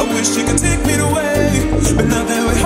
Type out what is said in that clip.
I wish you could take me away, but not that way.